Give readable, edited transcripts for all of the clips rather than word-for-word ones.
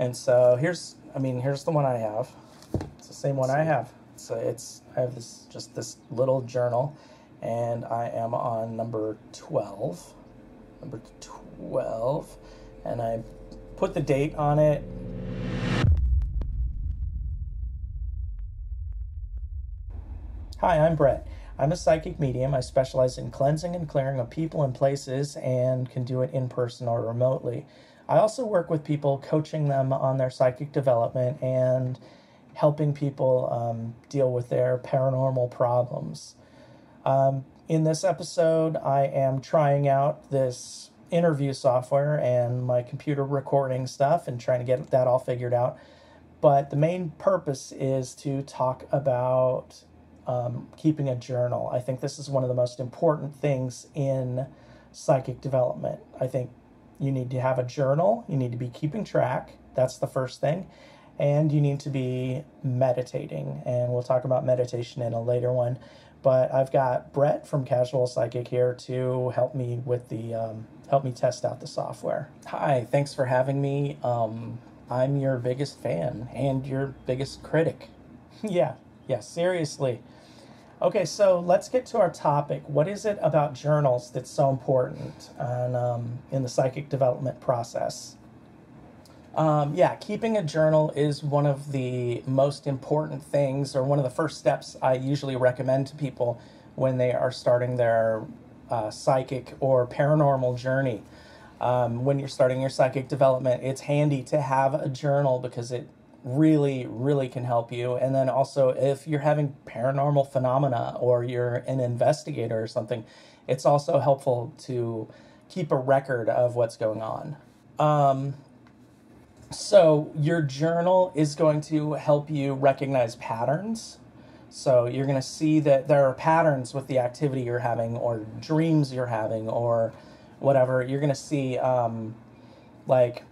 And so here's, I mean, here's the one I have. It's the same one I have. So it's, I have this, just this little journal, and I am on number 12. Number 12. And I put the date on it. Hi, I'm Brett. I'm a psychic medium. I specialize in cleansing and clearing of people and places, and can do it in person or remotely. I also work with people, coaching them on their psychic development and helping people deal with their paranormal problems. In this episode, I am trying out this interview software and my computer recording stuff and trying to get that all figured out. But the main purpose is to talk about keeping a journal. I think this is one of the most important things in psychic development. I think you need to have a journal. You need to be keeping track. That's the first thing. And you need to be meditating. And we'll talk about meditation in a later one. But I've got Brett from Casual Psychic here to help me with the, help me test out the software. Hi, thanks for having me. I'm your biggest fan and your biggest critic. Yeah, seriously. Okay, so let's get to our topic. What is it about journals that's so important on, in the psychic development process? Yeah, keeping a journal is one of the most important things, or one of the first steps I usually recommend to people when they are starting their psychic or paranormal journey. When you're starting your psychic development, it's handy to have a journal because it really can help you. And then also, if you're having paranormal phenomena or you're an investigator or something, it's also helpful to keep a record of what's going on. So your journal is going to help you recognize patterns. So you're going to see that there are patterns with the activity you're having, or dreams you're having, or whatever. You're going to see like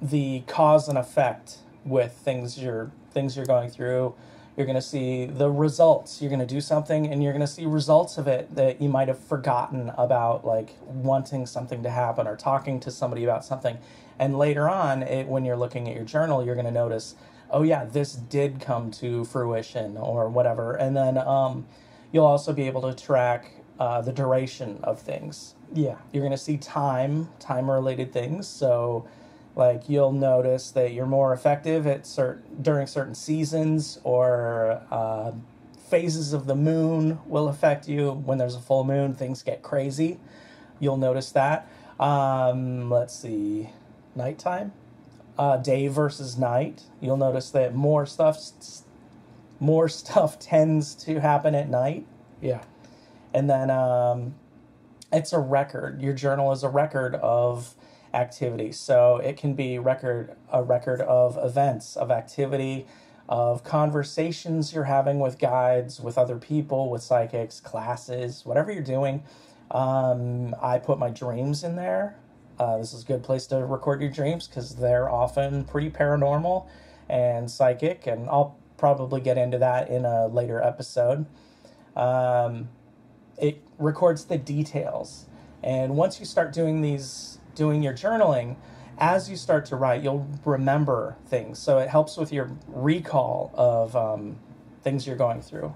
the cause and effect with things you're going through. You're going to see the results. You're going to do something and you're going to see results of it that you might have forgotten about, like wanting something to happen or talking to somebody about something. And later on, when you're looking at your journal, you're going to notice, oh yeah, this did come to fruition or whatever. And then you'll also be able to track the duration of things. Yeah, you're going to see time-related things. So like you'll notice that you're more effective at during certain seasons, or phases of the moon will affect you. When there's a full moon, things get crazy. You'll notice that. Let's see, nighttime, day versus night. You'll notice that more stuff tends to happen at night. Yeah. And then it's a record. Your journal is a record of activity. So it can be a record of events, of activity, of conversations you're having with guides, with other people, with psychics, classes, whatever you're doing. I put my dreams in there. This is a good place to record your dreams because they're often pretty paranormal and psychic, and I'll probably get into that in a later episode. It records the details. And once you start doing your journaling, as you start to write, you'll remember things. So it helps with your recall of things you're going through.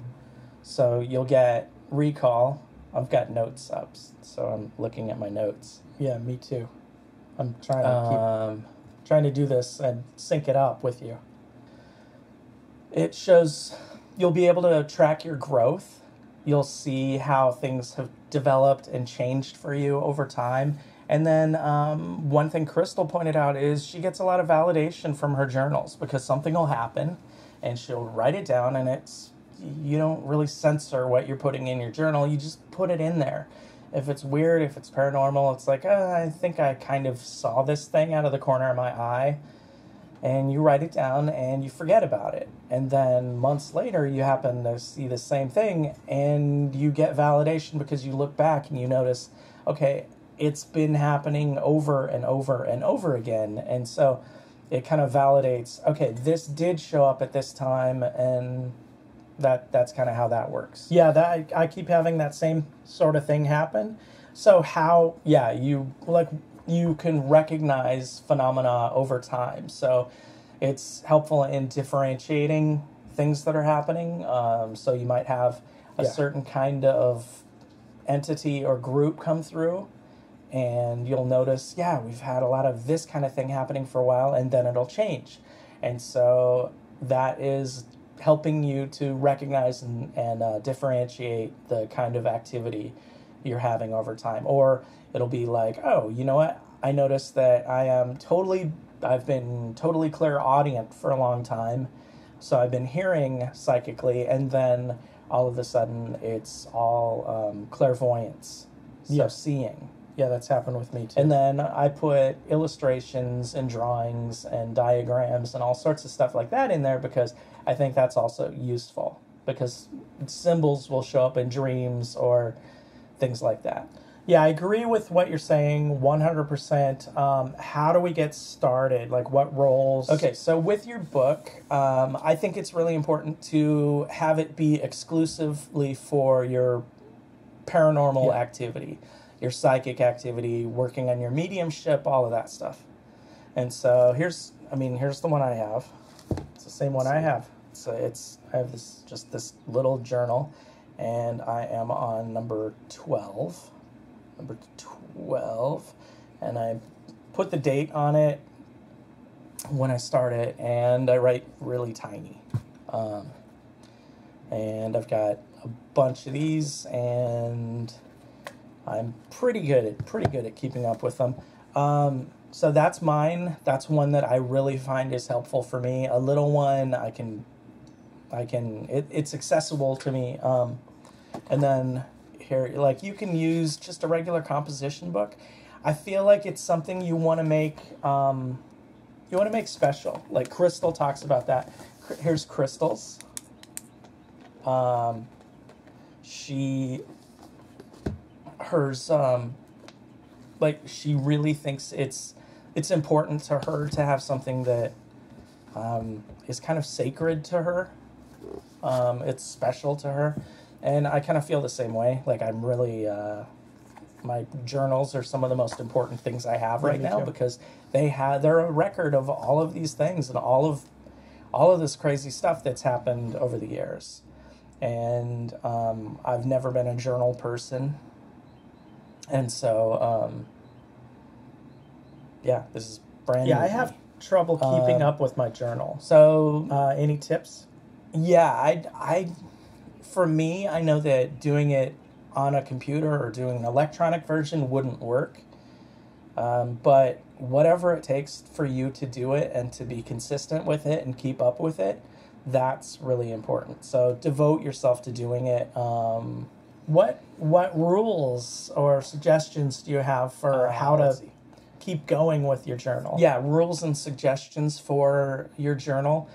So you'll get recall. I've got notes up, so I'm looking at my notes. Yeah, me too. I'm trying to keep trying to do this and sync it up with you. It shows you'll be able to track your growth. You'll see how things have developed and changed for you over time. And then one thing Crystal pointed out is she gets a lot of validation from her journals, because something will happen and she'll write it down, and it's, you don't really censor what you're putting in your journal. You just put it in there. If it's weird, if it's paranormal, it's like, oh, I think I kind of saw this thing out of the corner of my eye. And you write it down and you forget about it. And then months later, you happen to see the same thing and you get validation because you look back and you notice, okay, it's been happening over and over and over again. And so it kind of validates, okay, this did show up at this time, and that's kind of how that works. Yeah, that I keep having that same sort of thing happen. So how, yeah, you, like you can recognize phenomena over time. So it's helpful in differentiating things that are happening. So you might have a certain kind of entity or group come through, and you'll notice, yeah, we've had a lot of this kind of thing happening for a while, and then it'll change. And so that is helping you to recognize and differentiate the kind of activity you're having over time. Or it'll be like, oh, you know what? I noticed that I've been totally clairaudient for a long time. So I've been hearing psychically, and then all of a sudden it's all clairvoyance. So seeing. Yeah, that's happened with me too. And then I put illustrations and drawings and diagrams and all sorts of stuff like that in there, because I think that's also useful, because symbols will show up in dreams or things like that. Yeah, I agree with what you're saying 100%. How do we get started? Like, what roles? Okay, so with your book, I think it's really important to have it be exclusively for your paranormal activity, your psychic activity, working on your mediumship, all of that stuff. And so here's the one I have. It's the same one I have. So I have this little journal, and I am on number 12. Number 12, and I put the date on it when I start it, and I write really tiny. And I've got a bunch of these, and I'm pretty good at keeping up with them. So that's mine. That's one that I really find is helpful for me. A little one, it's accessible to me. And then here, like, you can use just a regular composition book. I feel like it's something you want to make. You want to make special. Like Crystal talks about that. Here's Crystal's. She really thinks it's important to her to have something that is kind of sacred to her. It's special to her. And I kind of feel the same way. Like, I'm really, my journals are some of the most important things I have right now, because they're a record of all of these things and all of this crazy stuff that's happened over the years. And I've never been a journal person. And so, this is brand new. Yeah, I have trouble keeping up with my journal. So, any tips? Yeah, for me, I know that doing it on a computer or doing an electronic version wouldn't work. But whatever it takes for you to do it and to be consistent with it and keep up with it, that's really important. So devote yourself to doing it. What rules or suggestions do you have for how to keep going with your journal? Yeah, rules and suggestions for your journal.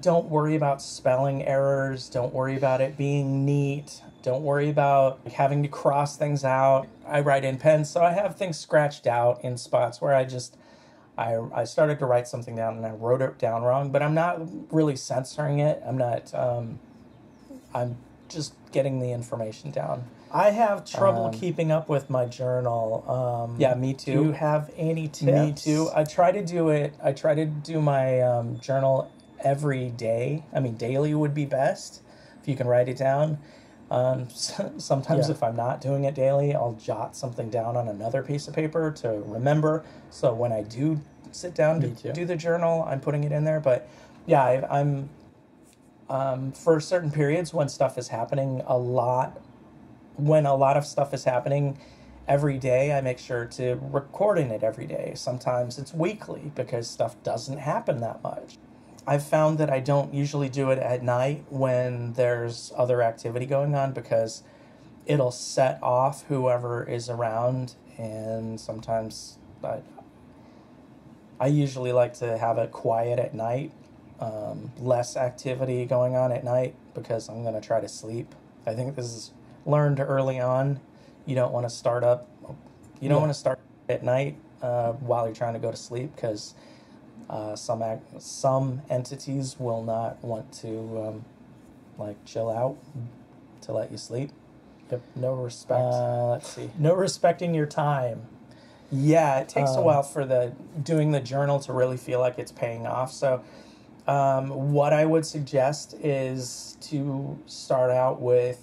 Don't worry about spelling errors. Don't worry about it being neat. Don't worry about having to cross things out. I write in pen, so I have things scratched out in spots where I started to write something down and I wrote it down wrong, but I'm not really censoring it. I'm not, I'm just getting the information down. I have trouble keeping up with my journal. Yeah, me too. Do you have any tips? Me too. I try to do my journal every day. I mean, daily would be best if you can write it down. Sometimes if I'm not doing it daily, I'll jot something down on another piece of paper to remember. So when I do sit down to do the journal, I'm putting it in there. But yeah, I'm for certain periods when stuff is happening a lot, when a lot of stuff is happening every day, I make sure to record in it every day. Sometimes it's weekly because stuff doesn't happen that much. I've found that I don't usually do it at night when there's other activity going on, because it'll set off whoever is around, and sometimes I usually like to have it quiet at night. Less activity going on at night, because I'm going to try to sleep. I think this is learned early on. You don't want to start at night while you're trying to go to sleep, because some entities will not want to chill out to let you sleep. Yep. No respect. Let's see. No respecting your time. Yeah, it takes a while for doing the journal to really feel like it's paying off. So what I would suggest is to start out with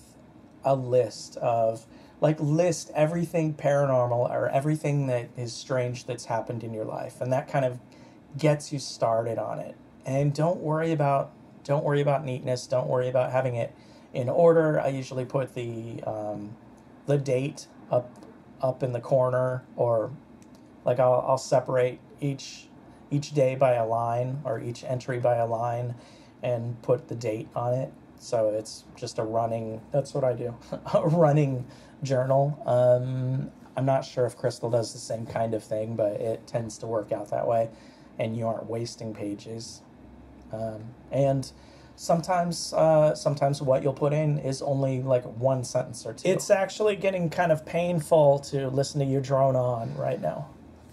a list of, like, list everything paranormal or everything that is strange that's happened in your life. And that kind of gets you started on it. And don't worry about neatness. Don't worry about having it in order. I usually put the date up in the corner, or like I'll separate each day by a line, or each entry by a line, and put the date on it. So it's just a running, that's what I do, a running journal. I'm not sure if Crystal does the same kind of thing, but it tends to work out that way, and you aren't wasting pages. And sometimes what you'll put in is only like one sentence or two. It's actually getting kind of painful to listen to you drone on right now.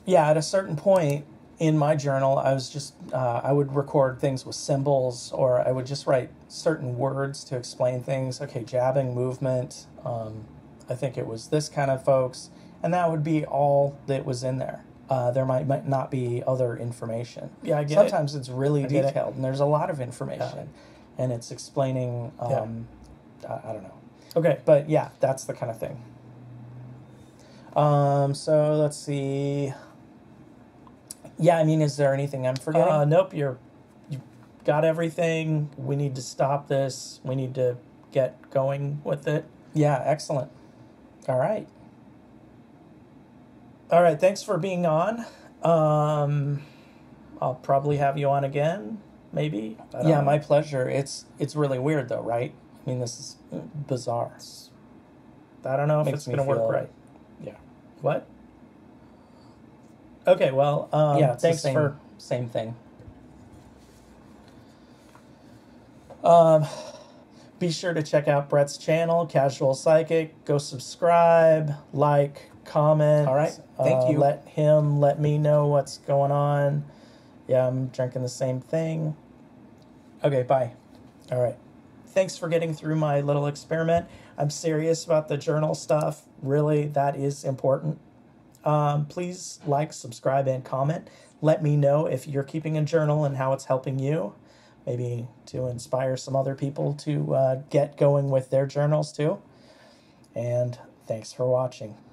Yeah, at a certain point in my journal, I was just, I would record things with symbols, or I would just write certain words to explain things. Okay, jabbing movement, I think it was this kind of folks, and that would be all that was in there. There might not be other information. Yeah, I get it. Sometimes it's really detailed, and there's a lot of information, and it's explaining, I don't know. Okay, but yeah, that's the kind of thing. So let's see. Yeah, I mean, is there anything I'm forgetting? Nope, you got everything. We need to stop this. We need to get going with it. Yeah, excellent. All right. All right, thanks for being on. I'll probably have you on again, maybe. Yeah, my pleasure. It's really weird, though, right? I mean, this is bizarre. I don't know if it's going to work right. Yeah. What? Okay, well, yeah, thanks for same thing. Be sure to check out Brett's channel, Casual Psychic. Go subscribe, like, comment. All right, thank you. Let me know what's going on. Yeah, I'm drinking the same thing. Okay, bye. All right. Thanks for getting through my little experiment. I'm serious about the journal stuff. Really, that is important. Please like, subscribe, and comment. Let me know if you're keeping a journal and how it's helping you, maybe to inspire some other people to get going with their journals too. And thanks for watching.